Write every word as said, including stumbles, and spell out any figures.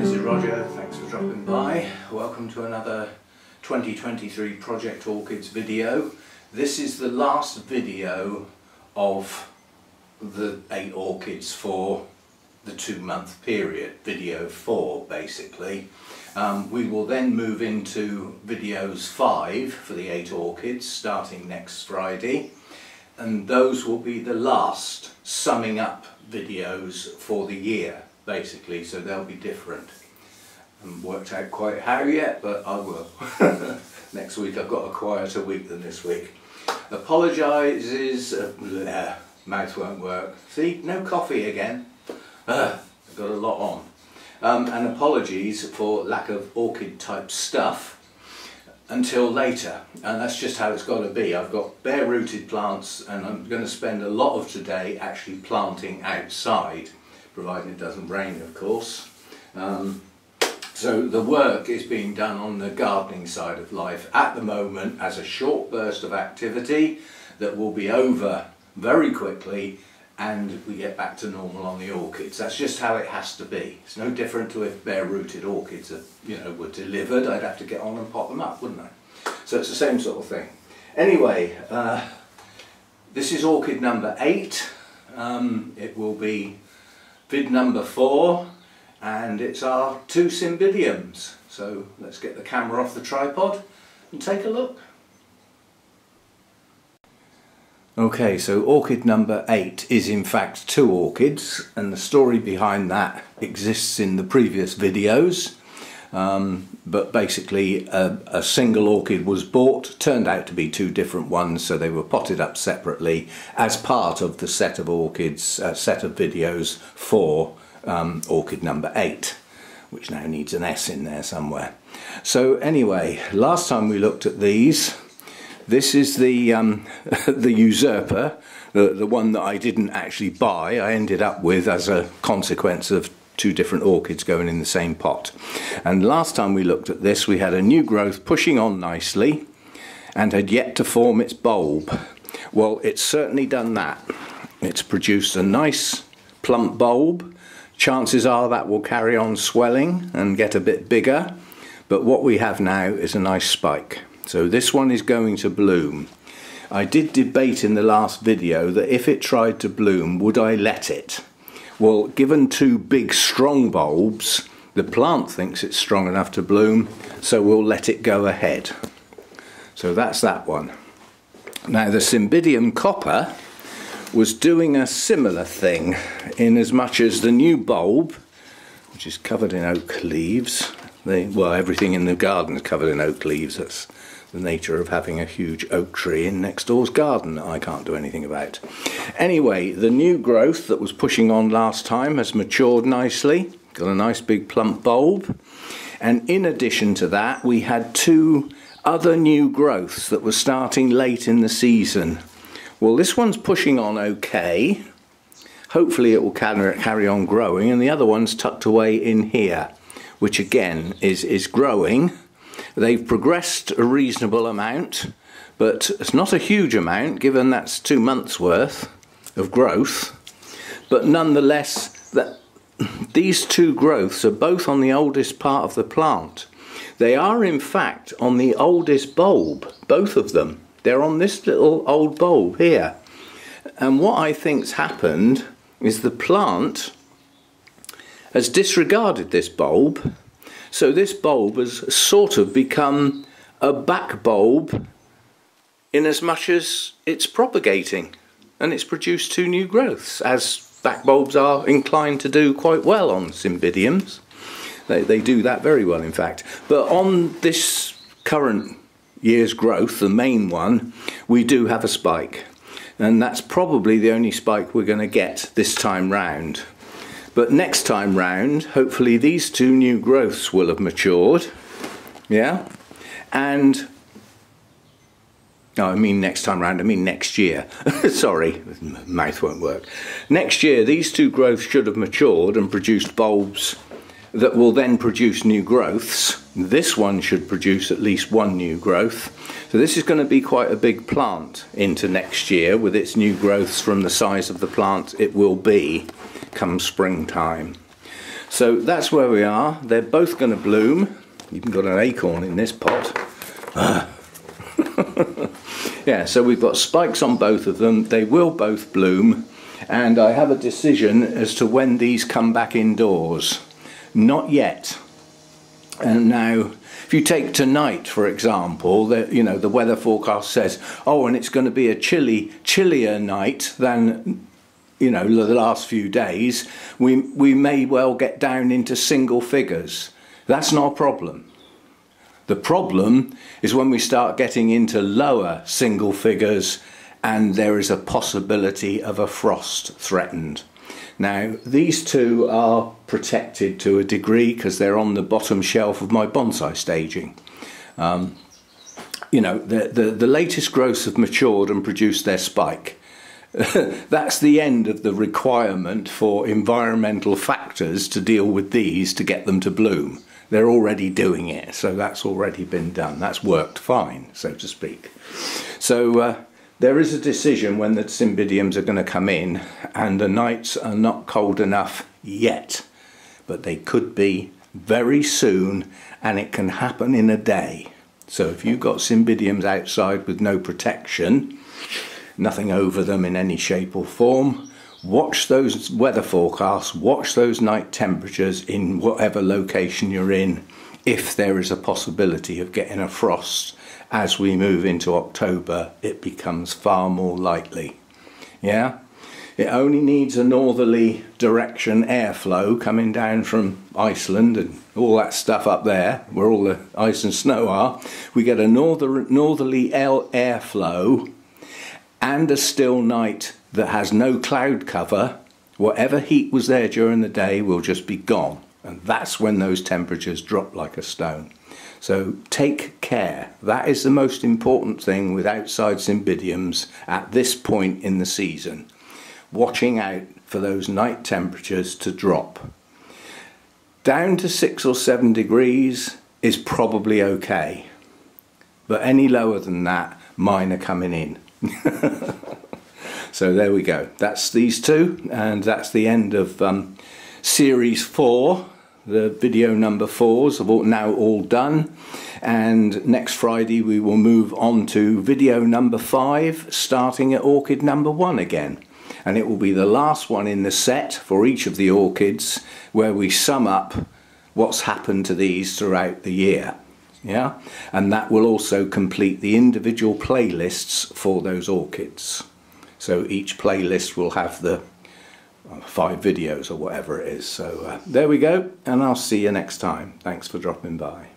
this is Roger, thanks for dropping by. Welcome to another twenty twenty-three Project Orchids video. This is the last video of the eight orchids for the two month period, video four basically. Um, we will then move into videos five for the eight orchids starting next Friday, and those will be the last summing up videos for the year basically, so they'll be different. I haven't worked out quite how yet, but I will. Next week I've got a quieter week than this week. Apologises, uh, bleh, mouth won't work. See, no coffee again. Uh, I've got a lot on. Um, and apologies for lack of orchid type stuff until later, and that's just how it's got to be. I've got bare rooted plants and I'm going to spend a lot of today actually planting outside, providing it doesn't rain of course. Um, so the work is being done on the gardening side of life at the moment as a short burst of activity that will be over very quickly, and we get back to normal on the orchids. That's just how it has to be. It's no different to if bare-rooted orchids are, you know, were delivered. I'd have to get on and pot them up, wouldn't I? So it's the same sort of thing. Anyway, uh, this is orchid number eight. Um, it will be vid number four, and it's our two cymbidiums. So let's get the camera off the tripod and take a look. Okay, so orchid number eight is in fact two orchids, and the story behind that exists in the previous videos. Um, but basically a, a single orchid was bought, turned out to be two different ones, so they were potted up separately as part of the set of orchids, uh, set of videos for um, orchid number eight, which now needs an S in there somewhere. So anyway, last time we looked at these, this is the um, the usurper, the, the one that I didn't actually buy. I ended up with as a consequence of two different orchids going in the same pot. And last time we looked at this, we had a new growth pushing on nicely and had yet to form its bulb. Well, it's certainly done that. It's produced a nice plump bulb. Chances are that will carry on swelling and get a bit bigger. But what we have now is a nice spike. So this one is going to bloom. I did debate in the last video that if it tried to bloom, would I let it? Well, given two big strong bulbs, the plant thinks it's strong enough to bloom, so we'll let it go ahead. So that's that one. Now the Cymbidium Copper was doing a similar thing, in as much as the new bulb, which is covered in oak leaves, they, well everything in the garden is covered in oak leaves, that's the nature of having a huge oak tree in next door's garden that I can't do anything about. Anyway, the new growth that was pushing on last time has matured nicely, got a nice big plump bulb, and in addition to that we had two other new growths that were starting late in the season. Well, this one's pushing on okay, hopefully it will carry on growing, and the other one's tucked away in here, which again is, is growing. They've progressed a reasonable amount, but it's not a huge amount given that's two months worth of growth, but nonetheless that these two growths are both on the oldest part of the plant. They are in fact on the oldest bulb, both of them. They're on this little old bulb here, and what I think's happened is the plant has disregarded this bulb. So this bulb has sort of become a back bulb in as much as it's propagating, and it's produced two new growths, as back bulbs are inclined to do quite well on cymbidiums. They, they do that very well in fact. But on this current year's growth, the main one, we do have a spike, and that's probably the only spike we're going to get this time round. But next time round, hopefully these two new growths will have matured, yeah? And, no, I mean next time round, I mean next year. Sorry, mouth won't work. Next year, these two growths should have matured and produced bulbs that will then produce new growths. This one should produce at least one new growth. So this is going to be quite a big plant into next year with its new growths from the size of the plant it will be come springtime. So that's where we are. They're both going to bloom. You've got an acorn in this pot. Ah. Yeah, so we've got spikes on both of them. They will both bloom, and I have a decision as to when these come back indoors. Not yet. And now, if you take tonight, for example, the, you know, the weather forecast says, oh, and it's going to be a chilly, chillier night than, you know, the last few days. We, we may well get down into single figures. That's not a problem. The problem is when we start getting into lower single figures and there is a possibility of a frost threatened. Now, these two are protected to a degree because they're on the bottom shelf of my bonsai staging. Um, you know, the, the, the latest growths have matured and produced their spike. That's the end of the requirement for environmental factors to deal with these to get them to bloom. They're already doing it, so that's already been done. That's worked fine, so to speak. So uh, there is a decision when the cymbidiums are going to come in, and the nights are not cold enough yet, but they could be very soon, and it can happen in a day. So if you've got cymbidiums outside with no protection, nothing over them in any shape or form, watch those weather forecasts, watch those night temperatures in whatever location you're in if there is a possibility of getting a frost. As we move into October, it becomes far more likely. Yeah, it only needs a northerly direction airflow coming down from Iceland and all that stuff up there where all the ice and snow are. We get a northern northerly airflow and a still night that has no cloud cover. Whatever heat was there during the day will just be gone, and that's when those temperatures drop like a stone. So take care. That is the most important thing with outside cymbidiums at this point in the season. Watching out for those night temperatures to drop. Down to six or seven degrees is probably okay, but any lower than that, mine are coming in. So there we go. That's these two, and that's the end of um, series four. The video number fours are now all done, and next Friday we will move on to video number five, starting at orchid number one again, and it will be the last one in the set for each of the orchids, where we sum up what's happened to these throughout the year. Yeah, and that will also complete the individual playlists for those orchids. So each playlist will have the five videos or whatever it is. So uh, there we go, and I'll see you next time. Thanks for dropping by.